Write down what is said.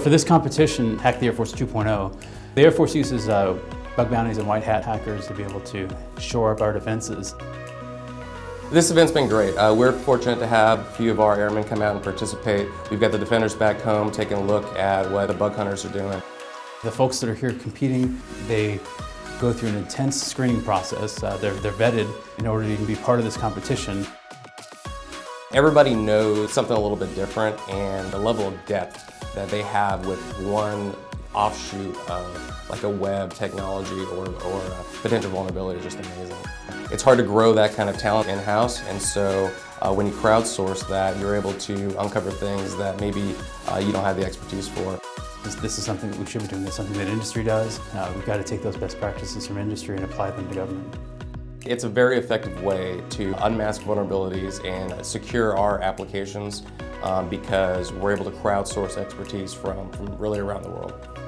For this competition, Hack the Air Force 2.0, the Air Force uses bug bounties and white hat hackers to be able to shore up our defenses. This event's been great. We're fortunate to have a few of our airmen come out and participate. We've got the defenders back home taking a look at what the bug hunters are doing. The folks that are here competing, they go through an intense screening process. They're vetted in order to even be part of this competition. Everybody knows something a little bit different, and the level of depth that they have with one offshoot of like a web technology or potential vulnerability is just amazing. It's hard to grow that kind of talent in-house, and so when you crowdsource that, you're able to uncover things that maybe you don't have the expertise for. This is something that we should be doing. This is something that industry does. We've got to take those best practices from industry and apply them to government. It's a very effective way to unmask vulnerabilities and secure our applications because we're able to crowdsource expertise from really around the world.